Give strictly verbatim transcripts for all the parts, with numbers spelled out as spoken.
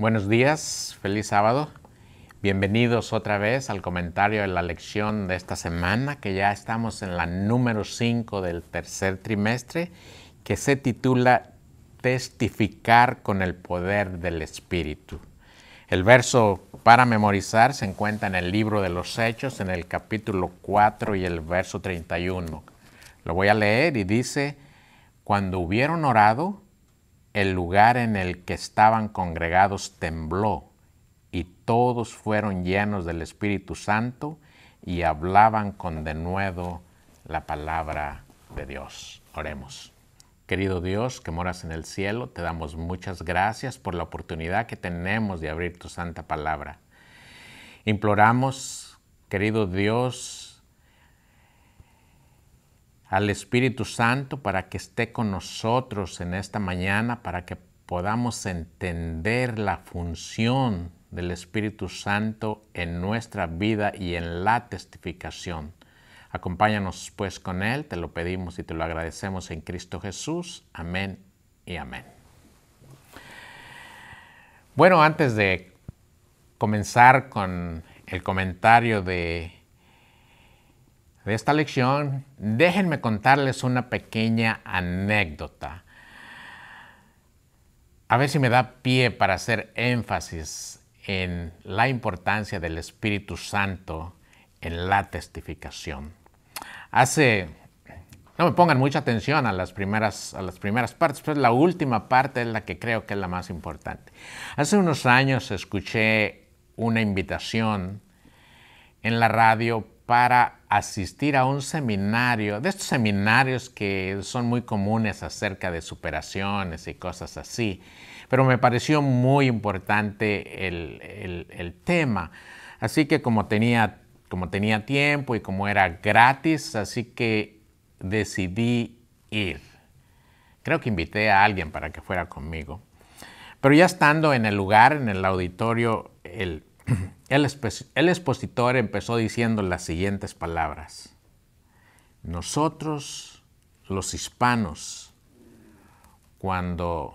Buenos días, feliz sábado. Bienvenidos otra vez al comentario de la lección de esta semana, que ya estamos en la número cinco del tercer trimestre, que se titula Testificar con el poder del Espíritu. El verso para memorizar se encuentra en el libro de los Hechos, en el capítulo cuatro y el verso treinta y uno. Lo voy a leer y dice: cuando hubieron orado, el lugar en el que estaban congregados tembló, y todos fueron llenos del Espíritu Santo y hablaban con denuedo la palabra de Dios. Oremos. Querido Dios, que moras en el cielo, te damos muchas gracias por la oportunidad que tenemos de abrir tu santa palabra. Imploramos, querido Dios, al Espíritu Santo para que esté con nosotros en esta mañana, para que podamos entender la función del Espíritu Santo en nuestra vida y en la testificación. Acompáñanos pues con Él, te lo pedimos y te lo agradecemos en Cristo Jesús. Amén y amén. Bueno, antes de comenzar con el comentario de, de esta lección, déjenme contarles una pequeña anécdota. A ver si me da pie para hacer énfasis en la importancia del Espíritu Santo en la testificación. Hace, no me pongan mucha atención a las primeras, a las primeras partes, pero la última parte es la que creo que es la más importante. Hace unos años escuché una invitación en la radio para asistir a un seminario, de estos seminarios que son muy comunes acerca de superaciones y cosas así, pero me pareció muy importante el, el, el tema. Así que como tenía, como tenía tiempo y como era gratis, así que decidí ir. Creo que invité a alguien para que fuera conmigo. Pero ya estando en el lugar, en el auditorio, el, el, el expositor empezó diciendo las siguientes palabras: nosotros, los hispanos, cuando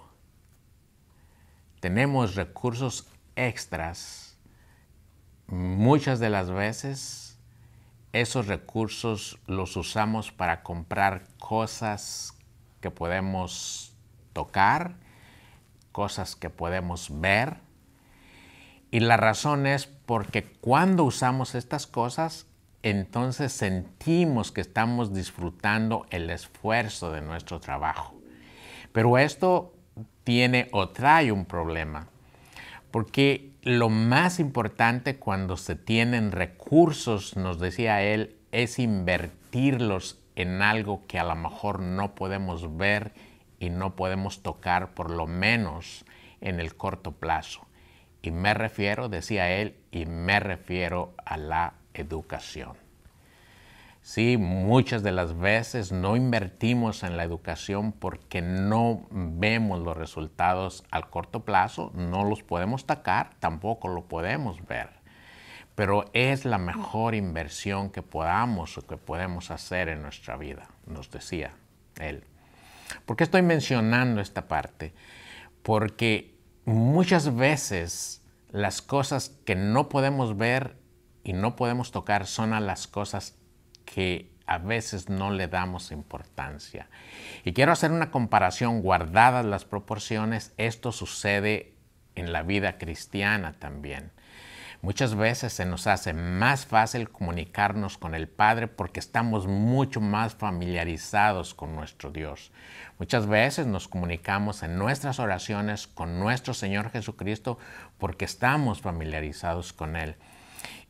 tenemos recursos extras, muchas de las veces esos recursos los usamos para comprar cosas que podemos tocar, cosas que podemos ver. Y la razón es porque cuando usamos estas cosas, entonces sentimos que estamos disfrutando el esfuerzo de nuestro trabajo. Pero esto tiene o trae un problema, porque lo más importante cuando se tienen recursos, nos decía él, es invertirlos en algo que a lo mejor no podemos ver y no podemos tocar, por lo menos en el corto plazo. Y me refiero, decía él, y me refiero a la educación. Sí, muchas de las veces no invertimos en la educación porque no vemos los resultados al corto plazo, no los podemos tocar, tampoco lo podemos ver. Pero es la mejor inversión que podamos o que podemos hacer en nuestra vida, nos decía él. ¿Por qué estoy mencionando esta parte? Porque muchas veces las cosas que no podemos ver y no podemos tocar son a las cosas que a veces no le damos importancia. Y quiero hacer una comparación, guardadas las proporciones. Esto sucede en la vida cristiana también. Muchas veces se nos hace más fácil comunicarnos con el Padre porque estamos mucho más familiarizados con nuestro Dios. Muchas veces nos comunicamos en nuestras oraciones con nuestro Señor Jesucristo porque estamos familiarizados con Él.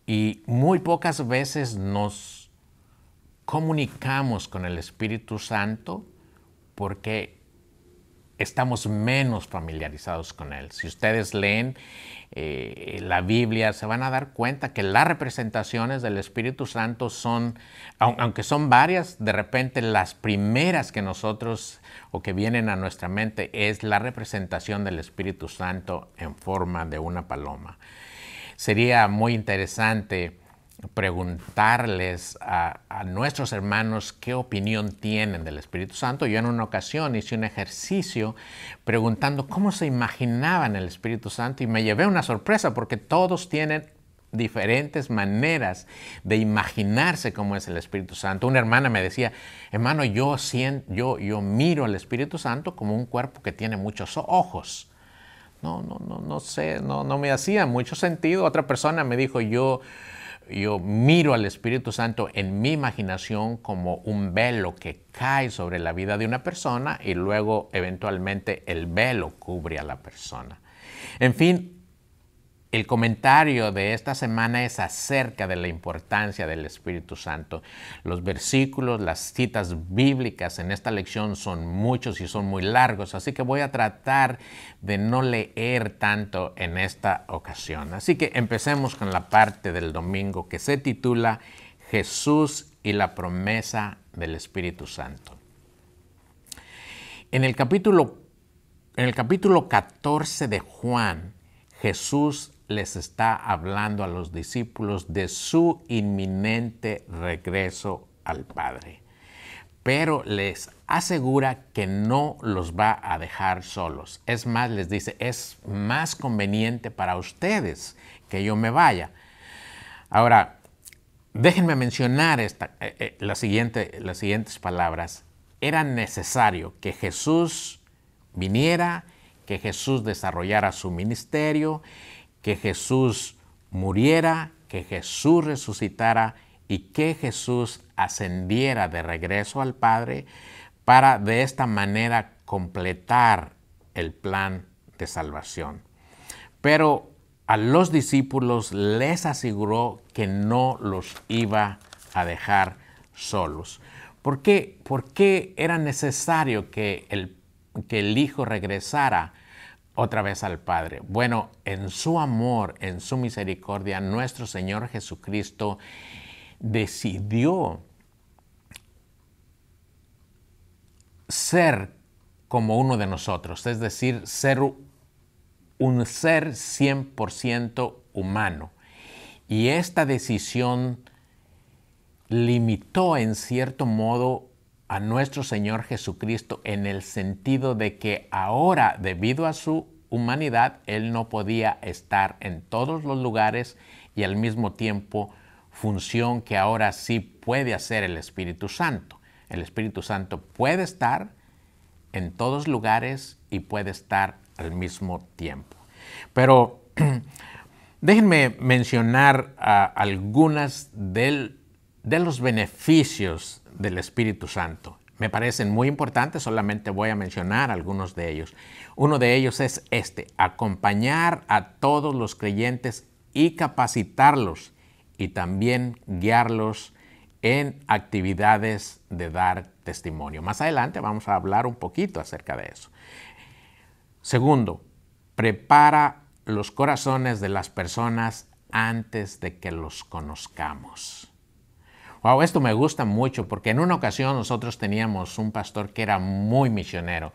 Y muy pocas veces nos comunicamos con el Espíritu Santo porque estamos menos familiarizados con Él. Si ustedes leen eh, la Biblia, se van a dar cuenta que las representaciones del Espíritu Santo son, aunque son varias, de repente las primeras que nosotros o que vienen a nuestra mente es la representación del Espíritu Santo en forma de una paloma. Sería muy interesante preguntarles a, a nuestros hermanos qué opinión tienen del Espíritu Santo. Yo en una ocasión hice un ejercicio preguntando cómo se imaginaban el Espíritu Santo y me llevé una sorpresa porque todos tienen diferentes maneras de imaginarse cómo es el Espíritu Santo. Una hermana me decía, hermano, yo, siento, yo, yo miro al Espíritu Santo como un cuerpo que tiene muchos ojos. No, no, no, no sé, no, no me hacía mucho sentido. Otra persona me dijo, yo... Yo miro al Espíritu Santo en mi imaginación como un velo que cae sobre la vida de una persona y luego eventualmente el velo cubre a la persona. En fin, el comentario de esta semana es acerca de la importancia del Espíritu Santo. Los versículos, las citas bíblicas en esta lección son muchos y son muy largos, así que voy a tratar de no leer tanto en esta ocasión. Así que empecemos con la parte del domingo que se titula Jesús y la promesa del Espíritu Santo. En el capítulo, en el capítulo catorce de Juan, Jesús les está hablando a los discípulos de su inminente regreso al Padre, pero les asegura que no los va a dejar solos. Es más, les dice, es más conveniente para ustedes que yo me vaya. Ahora, déjenme mencionar esta, eh, eh, la siguiente, las siguientes palabras. Era necesario que Jesús viniera, que Jesús desarrollara su ministerio, que Jesús muriera, que Jesús resucitara y que Jesús ascendiera de regreso al Padre para de esta manera completar el plan de salvación. Pero a los discípulos les aseguró que no los iba a dejar solos. ¿Por qué? ¿Por qué era necesario que el, que el Hijo regresara otra vez al Padre? Bueno, en su amor, en su misericordia, nuestro Señor Jesucristo decidió ser como uno de nosotros, es decir, ser un ser cien por ciento humano. Y esta decisión limitó en cierto modo a nuestro Señor Jesucristo en el sentido de que ahora, debido a su humanidad, Él no podía estar en todos los lugares y al mismo tiempo función que ahora sí puede hacer el Espíritu Santo. El Espíritu Santo puede estar en todos lugares y puede estar al mismo tiempo. Pero déjenme mencionar uh, algunas del, de los beneficios del Espíritu Santo. Me parecen muy importantes, solamente voy a mencionar algunos de ellos. Uno de ellos es este, acompañar a todos los creyentes y capacitarlos y también guiarlos en actividades de dar testimonio. Más adelante vamos a hablar un poquito acerca de eso. Segundo, prepara los corazones de las personas antes de que los conozcamos. Wow, esto me gusta mucho porque en una ocasión nosotros teníamos un pastor que era muy misionero.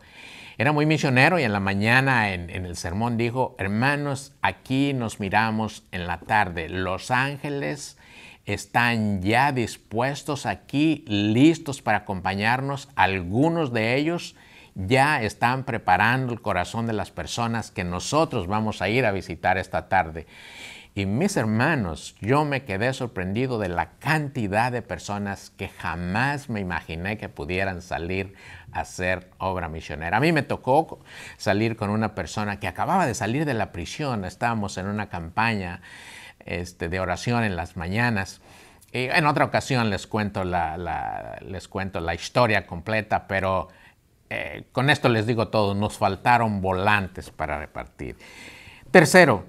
Era muy misionero y en la mañana en, en el sermón dijo, hermanos, aquí nos miramos en la tarde. Los ángeles están ya dispuestos aquí, listos para acompañarnos. Algunos de ellos ya están preparando el corazón de las personas que nosotros vamos a ir a visitar esta tarde. Y mis hermanos, yo me quedé sorprendido de la cantidad de personas que jamás me imaginé que pudieran salir a hacer obra misionera. A mí me tocó salir con una persona que acababa de salir de la prisión. Estábamos en una campaña este, de oración en las mañanas. Y en otra ocasión les cuento la, la, les cuento la historia completa, pero eh, con esto les digo todo. Nos faltaron volantes para repartir. Tercero,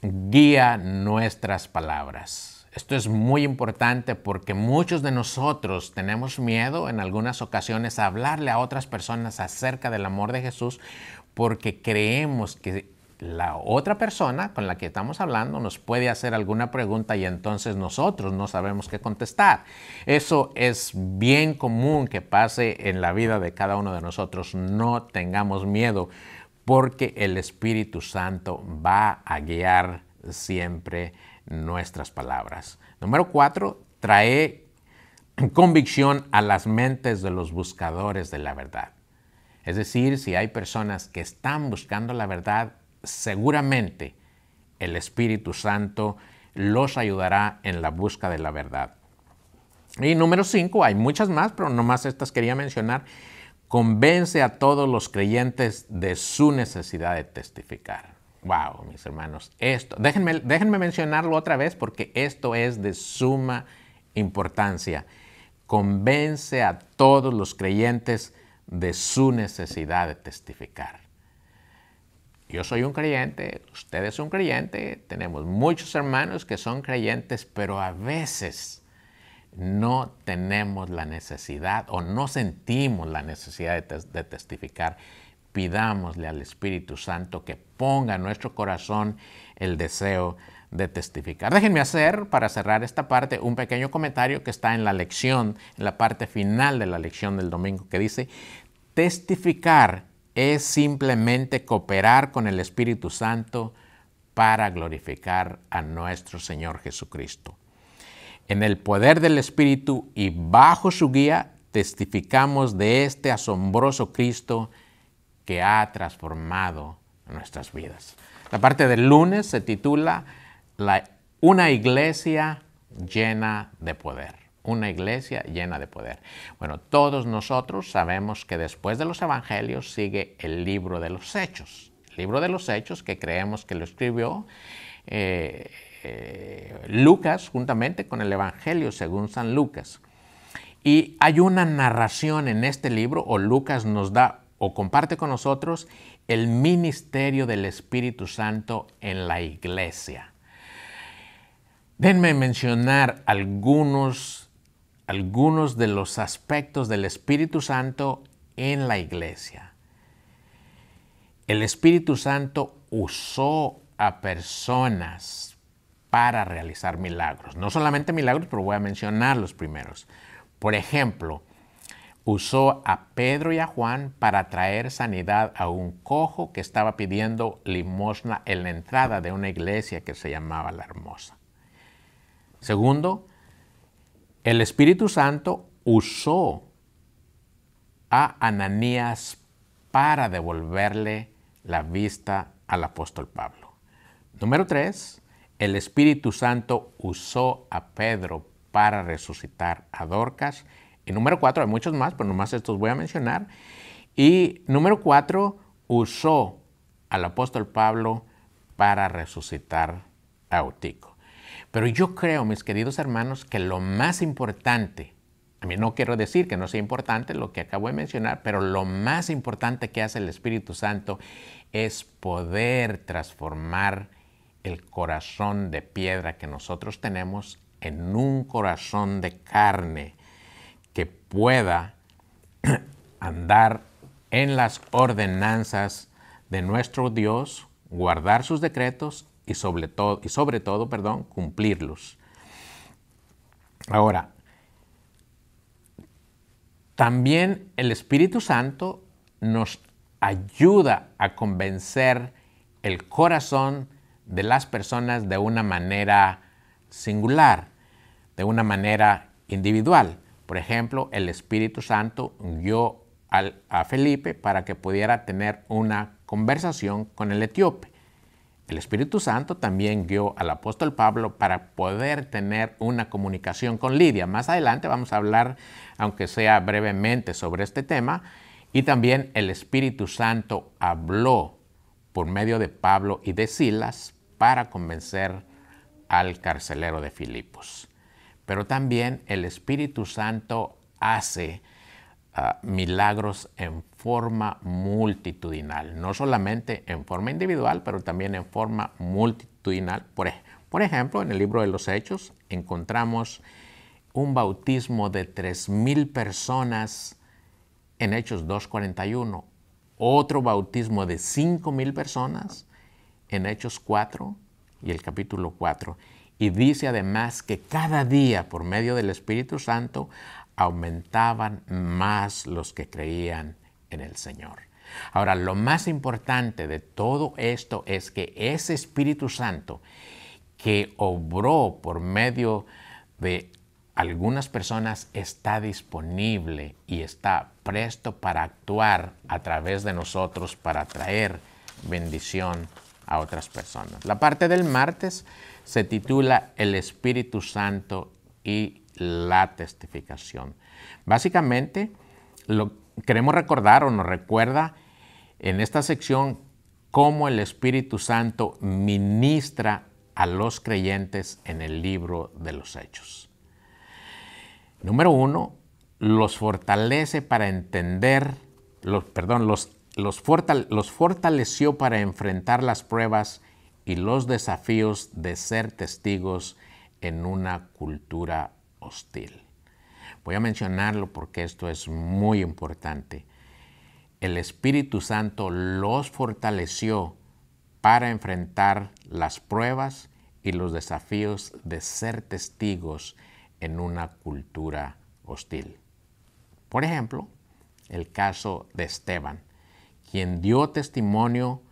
guía nuestras palabras. Esto es muy importante porque muchos de nosotros tenemos miedo en algunas ocasiones a hablarle a otras personas acerca del amor de Jesús porque creemos que la otra persona con la que estamos hablando nos puede hacer alguna pregunta y entonces nosotros no sabemos qué contestar. Eso es bien común que pase en la vida de cada uno de nosotros. No tengamos miedo, porque el Espíritu Santo va a guiar siempre nuestras palabras. Número cuatro, trae convicción a las mentes de los buscadores de la verdad. Es decir, si hay personas que están buscando la verdad, seguramente el Espíritu Santo los ayudará en la busca de la verdad. Y número cinco, hay muchas más, pero nomás estas quería mencionar. Convence a todos los creyentes de su necesidad de testificar. Wow, mis hermanos, esto, déjenme, déjenme mencionarlo otra vez porque esto es de suma importancia. Convence a todos los creyentes de su necesidad de testificar. Yo soy un creyente, usted es un creyente, tenemos muchos hermanos que son creyentes, pero a veces no tenemos la necesidad o no sentimos la necesidad de, tes- de testificar. Pidámosle al Espíritu Santo que ponga en nuestro corazón el deseo de testificar. Déjenme hacer, para cerrar esta parte, un pequeño comentario que está en la lección, en la parte final de la lección del domingo, que dice: testificar es simplemente cooperar con el Espíritu Santo para glorificar a nuestro Señor Jesucristo. En el poder del Espíritu y bajo su guía, testificamos de este asombroso Cristo que ha transformado nuestras vidas. La parte del lunes se titula la, Una iglesia llena de poder. Una iglesia llena de poder. Bueno, todos nosotros sabemos que después de los evangelios sigue el libro de los Hechos. El libro de los Hechos que creemos que lo escribió eh, eh, Lucas juntamente con el evangelio según San Lucas. Y hay una narración en este libro, o Lucas nos da o comparte con nosotros el ministerio del Espíritu Santo en la iglesia. Déjenme mencionar algunos, algunos de los aspectos del Espíritu Santo en la iglesia. El Espíritu Santo usó a personas para realizar milagros. No solamente milagros, pero voy a mencionar los primeros. Por ejemplo, usó a Pedro y a Juan para traer sanidad a un cojo que estaba pidiendo limosna en la entrada de una iglesia que se llamaba La Hermosa. Segundo, el Espíritu Santo usó a Ananías para devolverle la vista al apóstol Pablo. Número tres, el Espíritu Santo usó a Pedro para resucitar a Dorcas. Y número cuatro, hay muchos más, pero nomás estos voy a mencionar. Y número cuatro, usó al apóstol Pablo para resucitar a Eutico. Pero yo creo, mis queridos hermanos, que lo más importante, a mí no quiero decir que no sea importante lo que acabo de mencionar, pero lo más importante que hace el Espíritu Santo es poder transformar el corazón de piedra que nosotros tenemos en un corazón de carne, que pueda andar en las ordenanzas de nuestro Dios, guardar sus decretos y sobre todo, y sobre todo, perdón, cumplirlos. Ahora, también el Espíritu Santo nos ayuda a convencer el corazón de las personas de una manera singular, de una manera individual. Por ejemplo, el Espíritu Santo guió al, a Felipe para que pudiera tener una conversación con el etíope. El Espíritu Santo también guió al apóstol Pablo para poder tener una comunicación con Lidia. Más adelante vamos a hablar, aunque sea brevemente, sobre este tema. Y también el Espíritu Santo habló por medio de Pablo y de Silas para convencer al carcelero de Filipos. Pero también el Espíritu Santo hace uh, milagros en forma multitudinal. No solamente en forma individual, pero también en forma multitudinal. Por, por ejemplo, en el libro de los Hechos encontramos un bautismo de tres mil personas en Hechos dos cuarenta y uno. Otro bautismo de cinco mil personas en Hechos cuatro y el capítulo cuatro. Y dice además que cada día, por medio del Espíritu Santo, aumentaban más los que creían en el Señor. Ahora, lo más importante de todo esto es que ese Espíritu Santo que obró por medio de algunas personas está disponible y está presto para actuar a través de nosotros para traer bendición a otras personas. La parte del martes se titula El Espíritu Santo y la testificación. Básicamente, lo queremos recordar o nos recuerda en esta sección cómo el Espíritu Santo ministra a los creyentes en el libro de los Hechos. Número uno, los fortalece para entender, los, perdón, los, los, fortale, los fortaleció para enfrentar las pruebas y los desafíos de ser testigos en una cultura hostil. Voy a mencionarlo porque esto es muy importante. El Espíritu Santo los fortaleció para enfrentar las pruebas y los desafíos de ser testigos en una cultura hostil. Por ejemplo, el caso de Esteban, quien dio testimonio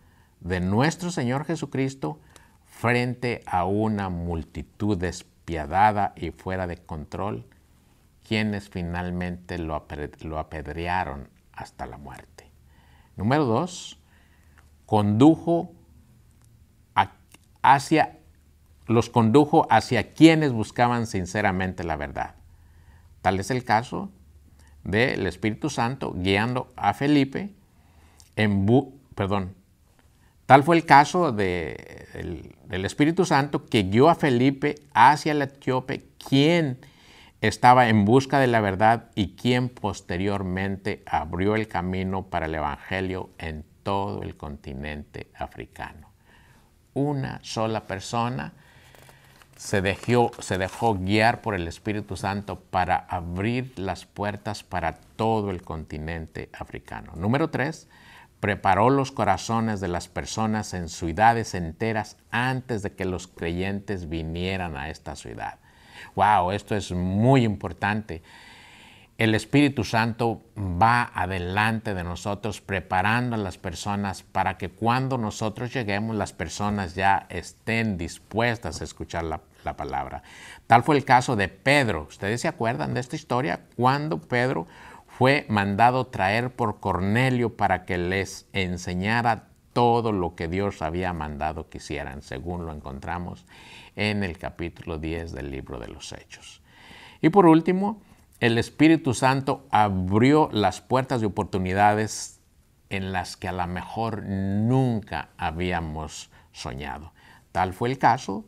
de nuestro Señor Jesucristo frente a una multitud despiadada y fuera de control, quienes finalmente lo apedrearon hasta la muerte. Número dos, condujo Hacia, los condujo hacia quienes buscaban sinceramente la verdad. Tal es el caso del Espíritu Santo guiando a Felipe, en bu, perdón, tal fue el caso de el, del Espíritu Santo que guió a Felipe hacia el etíope, quien estaba en busca de la verdad y quien posteriormente abrió el camino para el Evangelio en todo el continente africano. Una sola persona se dejó, se dejó guiar por el Espíritu Santo para abrir las puertas para todo el continente africano. Número tres, preparó los corazones de las personas en ciudades enteras antes de que los creyentes vinieran a esta ciudad. ¡Wow! Esto es muy importante. El Espíritu Santo va adelante de nosotros preparando a las personas para que cuando nosotros lleguemos las personas ya estén dispuestas a escuchar la, la palabra. Tal fue el caso de Pedro. ¿Ustedes se acuerdan de esta historia? Cuando Pedro fue mandado traer por Cornelio para que les enseñara todo lo que Dios había mandado que hicieran, según lo encontramos en el capítulo diez del libro de los Hechos. Y por último, el Espíritu Santo abrió las puertas de oportunidades en las que a lo mejor nunca habíamos soñado. Tal fue el caso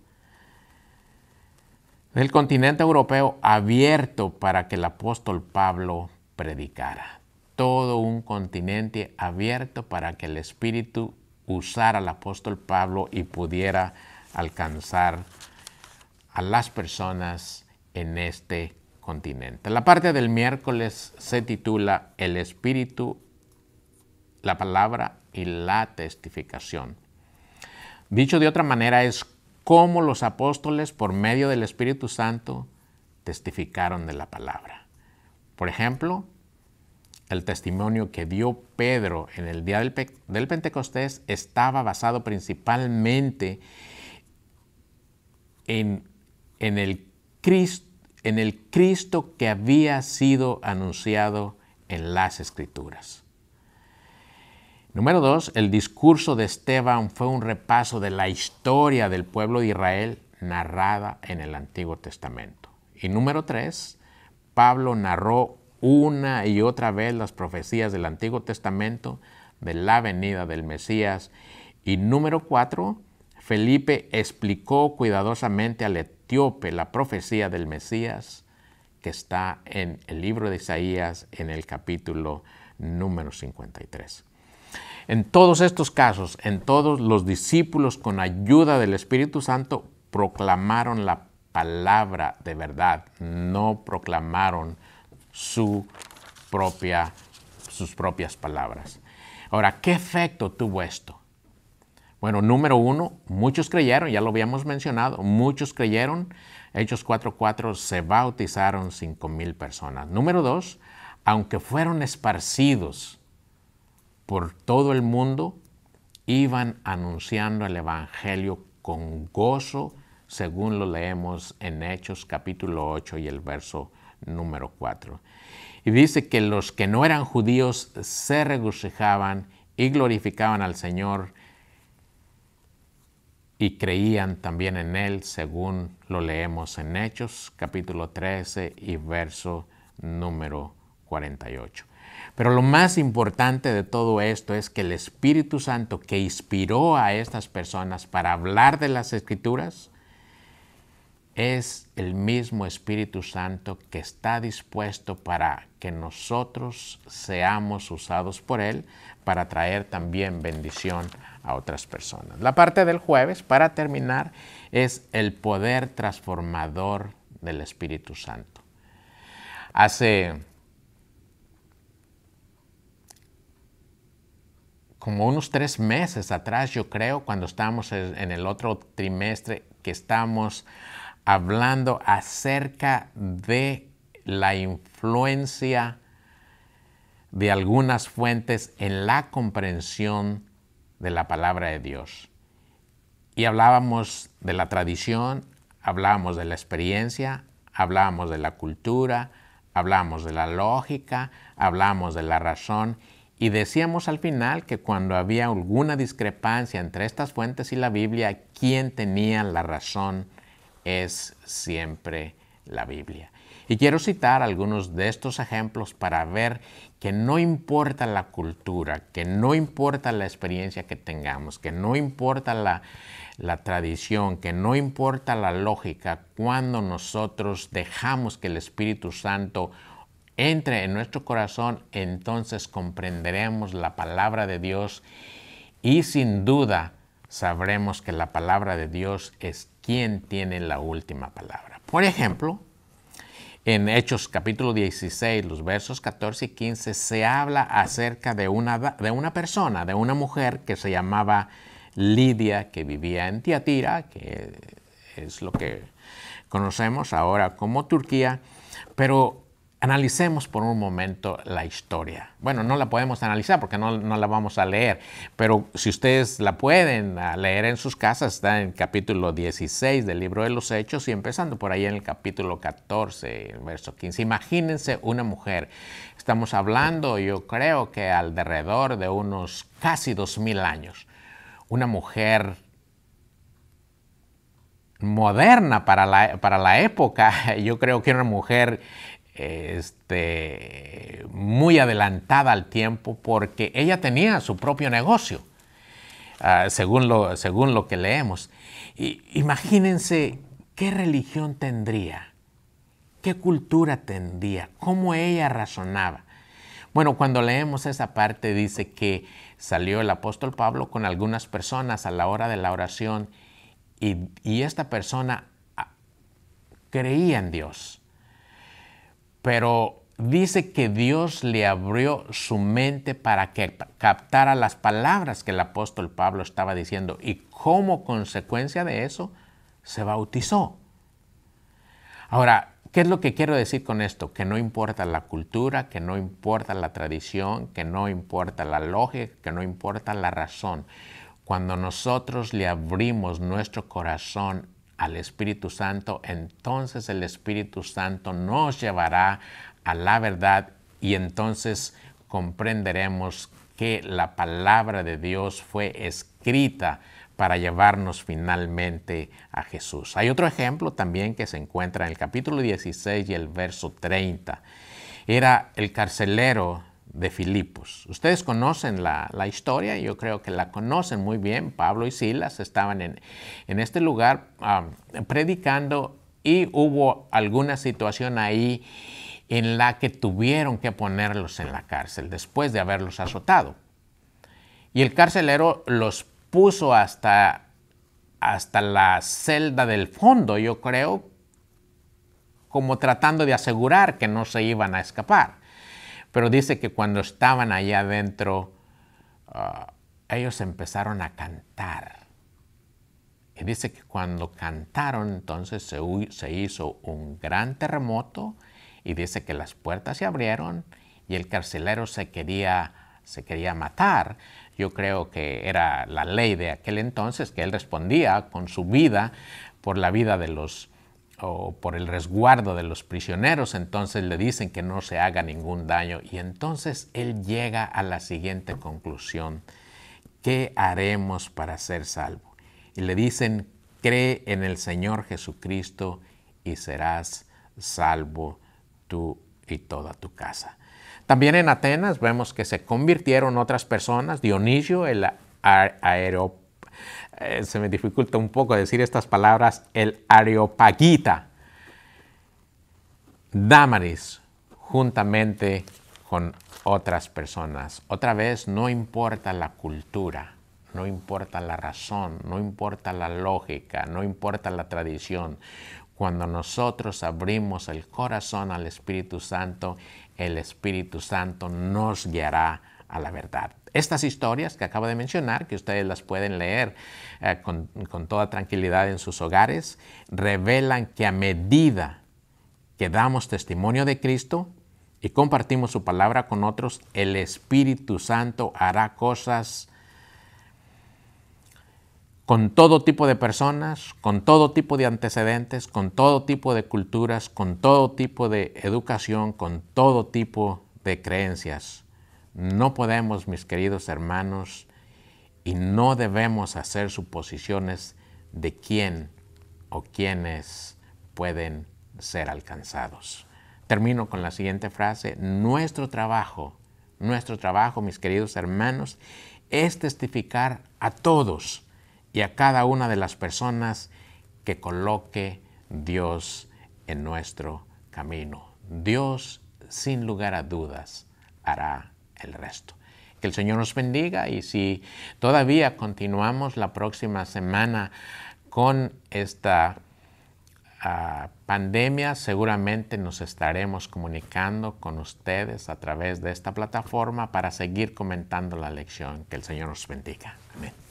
del continente europeo abierto para que el apóstol Pablo predicara. Todo un continente abierto para que el Espíritu usara al apóstol Pablo y pudiera alcanzar a las personas en este continente. Continente. La parte del miércoles se titula El Espíritu, la Palabra y la Testificación. Dicho de otra manera, es cómo los apóstoles, por medio del Espíritu Santo, testificaron de la palabra. Por ejemplo, el testimonio que dio Pedro en el día del, Pe- del Pentecostés estaba basado principalmente en, en el Cristo en el Cristo que había sido anunciado en las Escrituras. Número dos, el discurso de Esteban fue un repaso de la historia del pueblo de Israel narrada en el Antiguo Testamento. Y número tres, Pablo narró una y otra vez las profecías del Antiguo Testamento de la venida del Mesías. Y número cuatro, Felipe explicó cuidadosamente al etíope la profecía del Mesías que está en el libro de Isaías en el capítulo número cincuenta y tres. En todos estos casos, en todos los discípulos con ayuda del Espíritu Santo proclamaron la palabra de verdad, no proclamaron su propia, sus propias palabras. Ahora, ¿qué efecto tuvo esto? Bueno, número uno, muchos creyeron, ya lo habíamos mencionado, muchos creyeron. Hechos cuatro cuatro, se bautizaron cinco mil personas. Número dos, aunque fueron esparcidos por todo el mundo, iban anunciando el Evangelio con gozo, según lo leemos en Hechos capítulo ocho y el verso número cuatro. Y dice que los que no eran judíos se regocijaban y glorificaban al Señor y creían también en Él, según lo leemos en Hechos capítulo trece y verso número cuarenta y ocho. Pero lo más importante de todo esto es que el Espíritu Santo que inspiró a estas personas para hablar de las Escrituras es el mismo Espíritu Santo que está dispuesto para que nosotros seamos usados por Él para traer también bendición a otras personas. La parte del jueves, para terminar, es el poder transformador del Espíritu Santo. Hace como unos tres meses atrás, yo creo, cuando estábamos en el otro trimestre, que estábamos hablando acerca de la influencia de algunas fuentes en la comprensión de la palabra de Dios. Y hablábamos de la tradición, hablábamos de la experiencia, hablábamos de la cultura, hablábamos de la lógica, hablábamos de la razón. Y decíamos al final que cuando había alguna discrepancia entre estas fuentes y la Biblia, quien tenía la razón es siempre la Biblia. Y quiero citar algunos de estos ejemplos para ver que no importa la cultura, que no importa la experiencia que tengamos, que no importa la, la tradición, que no importa la lógica, cuando nosotros dejamos que el Espíritu Santo entre en nuestro corazón, entonces comprenderemos la palabra de Dios y sin duda sabremos que la palabra de Dios es quien tiene la última palabra. Por ejemplo, en Hechos capítulo dieciséis, los versos catorce y quince, se habla acerca de una, de una persona, de una mujer que se llamaba Lidia, que vivía en Tiatira, que es lo que conocemos ahora como Turquía, pero analicemos por un momento la historia. Bueno, no la podemos analizar porque no, no la vamos a leer, pero si ustedes la pueden leer en sus casas, está en el capítulo dieciséis del libro de los Hechos y empezando por ahí en el capítulo catorce, el verso quince. Imagínense una mujer. Estamos hablando, yo creo que alrededor de unos casi dos mil años. Una mujer moderna para la, para la época. Yo creo que una mujer Este, muy adelantada al tiempo porque ella tenía su propio negocio, uh, según, lo, según lo que leemos. Y, imagínense qué religión tendría, qué cultura tendría, cómo ella razonaba. Bueno, cuando leemos esa parte dice que salió el apóstol Pablo con algunas personas a la hora de la oración y, y esta persona creía en Dios. Pero dice que Dios le abrió su mente para que captara las palabras que el apóstol Pablo estaba diciendo. Y como consecuencia de eso, se bautizó. Ahora, ¿qué es lo que quiero decir con esto? Que no importa la cultura, que no importa la tradición, que no importa la lógica, que no importa la razón. Cuando nosotros le abrimos nuestro corazón al Espíritu Santo, entonces el Espíritu Santo nos llevará a la verdad y entonces comprenderemos que la palabra de Dios fue escrita para llevarnos finalmente a Jesús. Hay otro ejemplo también que se encuentra en el capítulo dieciséis y el verso treinta. Era el carcelero de Filipos. Ustedes conocen la, la historia, yo creo que la conocen muy bien. Pablo y Silas estaban en, en este lugar um, predicando y hubo alguna situación ahí en la que tuvieron que ponerlos en la cárcel después de haberlos azotado. Y el carcelero los puso hasta, hasta la celda del fondo, yo creo, como tratando de asegurar que no se iban a escapar. Pero dice que cuando estaban allá adentro, uh, ellos empezaron a cantar. Y dice que cuando cantaron, entonces se, se hizo un gran terremoto y dice que las puertas se abrieron y el carcelero se quería, se quería matar. Yo creo que era la ley de aquel entonces que él respondía con su vida por la vida de los, o por el resguardo de los prisioneros, entonces le dicen que no se haga ningún daño. Y entonces él llega a la siguiente conclusión: ¿qué haremos para ser salvo? Y le dicen: cree en el Señor Jesucristo y serás salvo tú y toda tu casa. También en Atenas vemos que se convirtieron otras personas. Dionisio, el areopagita, Eh, se me dificulta un poco decir estas palabras, el areopagita, Dámaris, juntamente con otras personas. Otra vez, no importa la cultura, no importa la razón, no importa la lógica, no importa la tradición. Cuando nosotros abrimos el corazón al Espíritu Santo, el Espíritu Santo nos guiará a la verdad. Estas historias que acabo de mencionar, que ustedes las pueden leer eh, con, con toda tranquilidad en sus hogares, revelan que a medida que damos testimonio de Cristo y compartimos su palabra con otros, el Espíritu Santo hará cosas con todo tipo de personas, con todo tipo de antecedentes, con todo tipo de culturas, con todo tipo de educación, con todo tipo de creencias. No podemos, mis queridos hermanos, y no debemos hacer suposiciones de quién o quiénes pueden ser alcanzados. Termino con la siguiente frase. Nuestro trabajo, nuestro trabajo, mis queridos hermanos, es testificar a todos y a cada una de las personas que coloque Dios en nuestro camino. Dios, sin lugar a dudas, hará el resto. Que el Señor nos bendiga, y si todavía continuamos la próxima semana con esta uh, pandemia, seguramente nos estaremos comunicando con ustedes a través de esta plataforma para seguir comentando la lección. Que el Señor nos bendiga. Amén.